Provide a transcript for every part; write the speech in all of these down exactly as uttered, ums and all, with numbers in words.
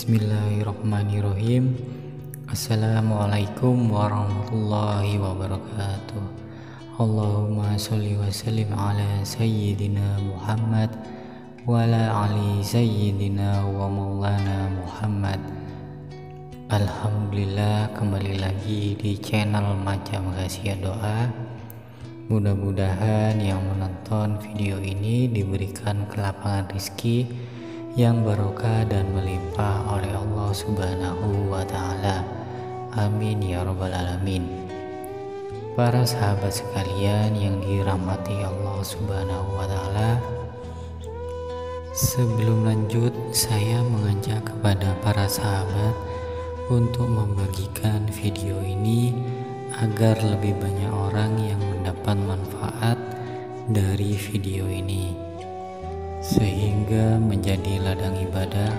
Bismillahirrahmanirrahim. Assalamualaikum warahmatullahi wabarakatuh. Allahumma sholli wa sallim ala sayyidina Muhammad wa ala ali sayyidina wa maulana Muhammad. Alhamdulillah, kembali lagi di channel Macam Khasiat Doa. Mudah-mudahan yang menonton video ini diberikan kelapangan rezeki yang barokah dan melimpah oleh Allah Subhanahu wa Ta'ala. Amin ya Rabbal 'Alamin. Para sahabat sekalian yang dirahmati Allah Subhanahu wa Ta'ala, sebelum lanjut, saya mengajak kepada para sahabat untuk membagikan video ini agar lebih banyak orang yang mendapat manfaat dari video ini, sehingga menjadi ladang ibadah,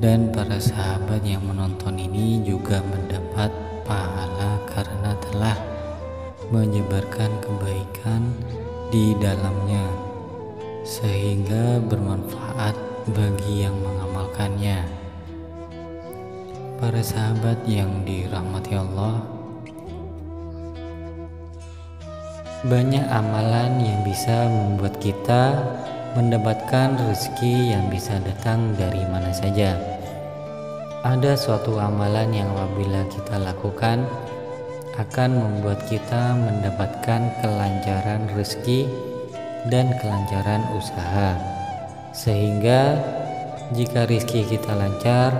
dan para sahabat yang menonton ini juga mendapat pahala karena telah menyebarkan kebaikan di dalamnya, sehingga bermanfaat bagi yang mengamalkannya. Para sahabat yang dirahmati Allah, banyak amalan yang bisa membuat kita mendapatkan rezeki yang bisa datang dari mana saja. Ada suatu amalan yang apabila kita lakukan akan membuat kita mendapatkan kelancaran rezeki dan kelancaran usaha, sehingga jika rezeki kita lancar,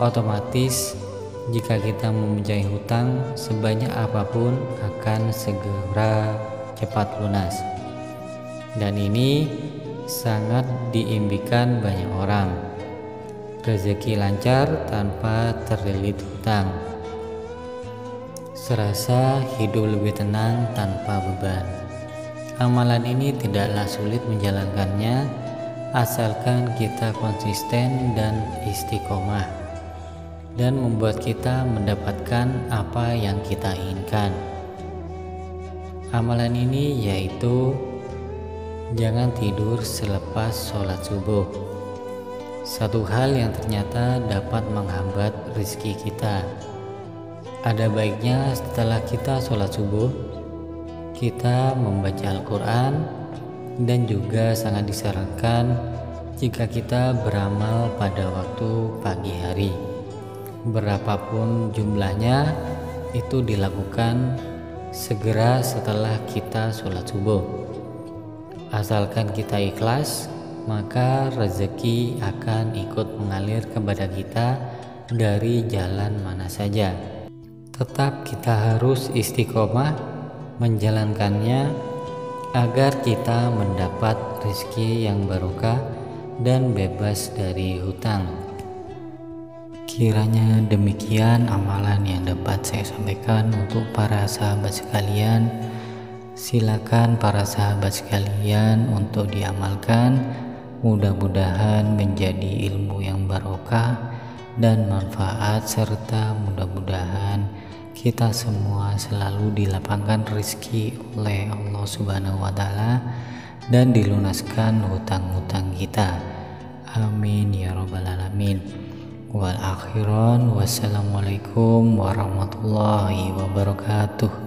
otomatis jika kita mempunyai hutang sebanyak apapun akan segera cepat lunas, dan ini sangat diimpikan banyak orang. Rezeki lancar tanpa terlilit hutang, serasa hidup lebih tenang tanpa beban. Amalan ini tidaklah sulit menjalankannya asalkan kita konsisten dan istiqomah, dan membuat kita mendapatkan apa yang kita inginkan. Amalan ini yaitu jangan tidur selepas sholat subuh. Satu hal yang ternyata dapat menghambat rezeki kita. Ada baiknya setelah kita sholat subuh, kita membaca Al-Quran, dan juga sangat disarankan jika kita beramal pada waktu pagi hari. Berapapun jumlahnya, itu dilakukan segera setelah kita sholat subuh. Asalkan kita ikhlas, maka rezeki akan ikut mengalir kepada kita dari jalan mana saja. Tetap kita harus istiqomah menjalankannya agar kita mendapat rezeki yang barokah dan bebas dari hutang. Kiranya demikian amalan yang dapat saya sampaikan untuk para sahabat sekalian. Silakan para sahabat sekalian untuk diamalkan, mudah-mudahan menjadi ilmu yang barokah dan manfaat, serta mudah-mudahan kita semua selalu dilapangkan rezeki oleh Allah Subhanahu wa Ta'ala dan dilunaskan hutang-hutang kita. Amin ya Rabbal 'Alamin. Wal akhiran, wassalamualaikum warahmatullahi wabarakatuh.